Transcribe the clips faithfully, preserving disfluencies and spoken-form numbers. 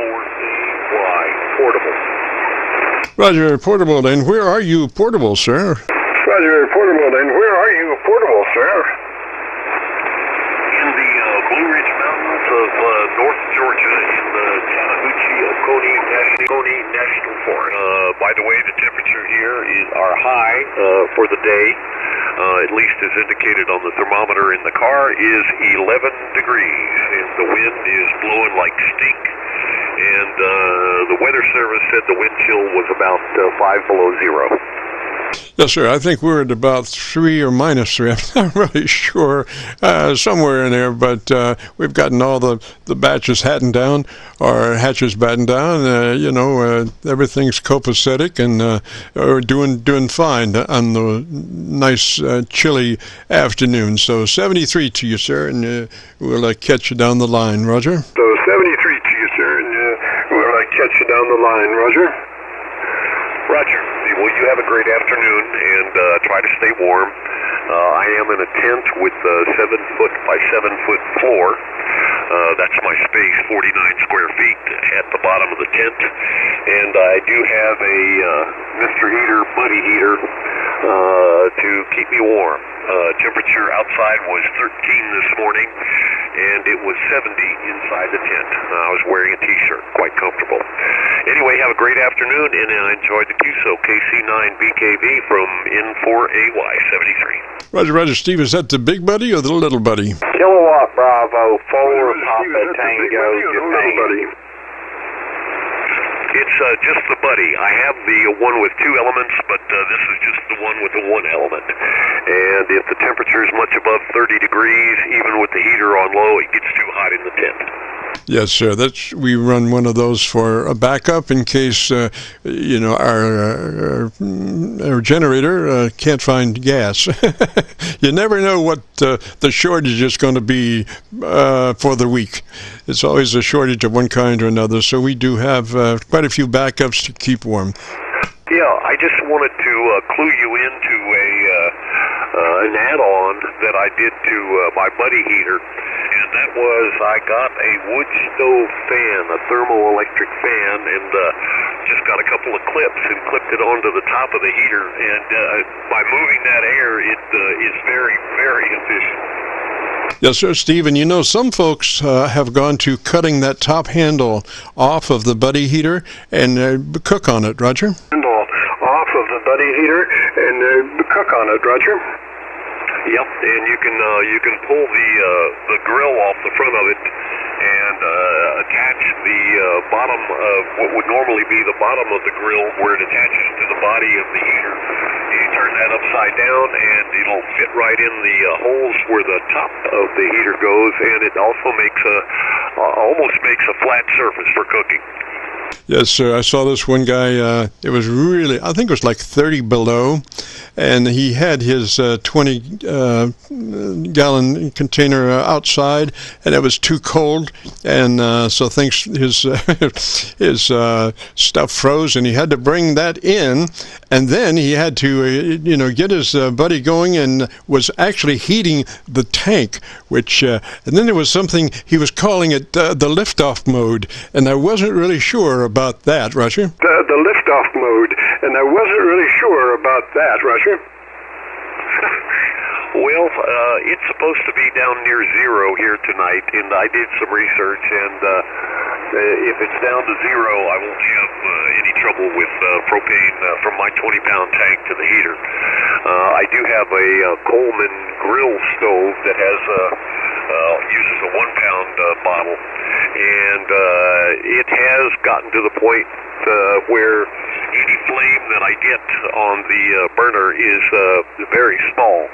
N four A Y, portable. Roger, portable, then. Where are you portable, sir? Roger, portable, then. Where are you portable, sir? In the uh, Blue Ridge Mountains of uh, North Georgia, in the Chattahoochee-Oconee National Forest. Uh, by the way, the temperature here is our high uh, for the day, uh, at least as indicated on the thermometer in the car, is eleven degrees, and the wind is blowing like stink. And uh, the Weather Service said the wind chill was about uh, five below zero. Yes, sir. I think we're at about three or minus three. I'm not really sure. Uh, somewhere in there, but uh, we've gotten all the, the batches hatting down, or hatches batten down. Uh, you know, uh, everything's copacetic and uh, are doing doing fine on the nice uh, chilly afternoon. So seventy-three to you, sir, and uh, we'll uh, catch you down the line, Roger. So seventy-three to you, sir, and uh, we'll uh, catch you down the line, Roger. Roger. Well, you have a great afternoon, and uh, try to stay warm. Uh, I am in a tent with a seven foot by seven foot floor. Uh, that's my space, forty-nine square feet at the bottom of the tent. And I do have a uh, Mister Heater, Buddy Heater, uh, to keep me warm. Uh, temperature outside was thirteen this morning, and it was seventy inside the tent. Uh, I was wearing a t-shirt, quite comfortable. Anyway, have a great afternoon, and I enjoyed the Q S O K C nine B K V from N four A Y seventy-three. Roger, Roger. Steve, is that the big buddy or the little buddy? Kilowatt Bravo four Papa Tango Japan. It's uh, just the buddy. I have the one with two elements, but uh, this is just the one with the one element. And if the temperature is much above thirty degrees, even with the heater on low, it gets too hot in the tent. Yes, sir. That's, we run one of those for a backup in case uh, you know our, our, our generator uh, can't find gas. You never know what uh, the shortage is going to be uh, for the week. It's always a shortage of one kind or another. So we do have uh, quite a few backups to keep warm. Yeah, I just wanted to uh, clue you into a uh, uh, an add-on that I did to uh, my Buddy Heater. And that was, I got a wood stove fan, a thermoelectric fan, and uh, just got a couple of clips and clipped it onto the top of the heater. And uh, by moving that air, it uh, is very, very efficient. Yes, sir, Stephen. You know, some folks uh, have gone to cutting that top handle off of the Buddy Heater and uh, cook on it, Roger. Handle off of the Buddy Heater and uh, cook on it, Roger. Yep, and you can uh, you can pull the uh, the grill off the front of it and uh, attach the uh, bottom of what would normally be the bottom of the grill where it attaches to the body of the heater. You turn that upside down and it'll fit right in the uh, holes where the top of the heater goes, and it also makes a uh, almost makes a flat surface for cooking. Yes, sir. I saw this one guy. Uh, it was really, I think it was like thirty below, and he had his uh, twenty gallon uh, container uh, outside, and it was too cold, and uh, so things his uh, his uh, stuff froze, and he had to bring that in, and then he had to, uh, you know, get his uh, buddy going, and was actually heating the tank, which, uh, and then there was something he was calling it uh, the liftoff mode, and I wasn't really sure about that, Roger. The, the liftoff mode, and I wasn't really sure about that, Roger. Well, uh, it's supposed to be down near zero here tonight, and I did some research, and uh, if it's down to zero, I won't have uh, any trouble with uh, propane uh, from my twenty pound tank to the heater. Uh, I do have a uh, Coleman grill stove that has a uh, uses a one pound uh, bottle. And uh, it has gotten to the point uh, where any flame that I get on the uh, burner is uh, very small.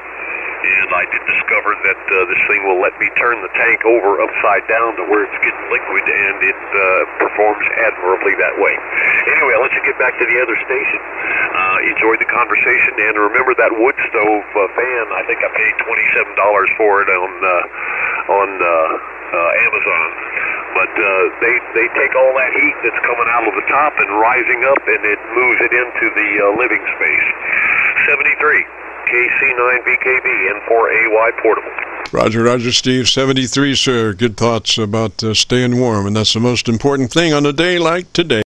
And I did discover that uh, this thing will let me turn the tank over upside down to where it's getting liquid, and it uh, performs admirably that way. Anyway, I'll let you get back to the other station. Uh, enjoyed the conversation, and remember that wood stove uh, fan. I think I paid twenty-seven dollars for it on uh, on uh, uh, Amazon. But uh, they, they take all that heat that's coming out of the top and rising up, and it moves it into the uh, living space. seventy-three. K C nine B K B N four A Y portable. Roger, Roger, Steve, seventy-three, sir. Good thoughts about uh, staying warm, and that's the most important thing on a day like today.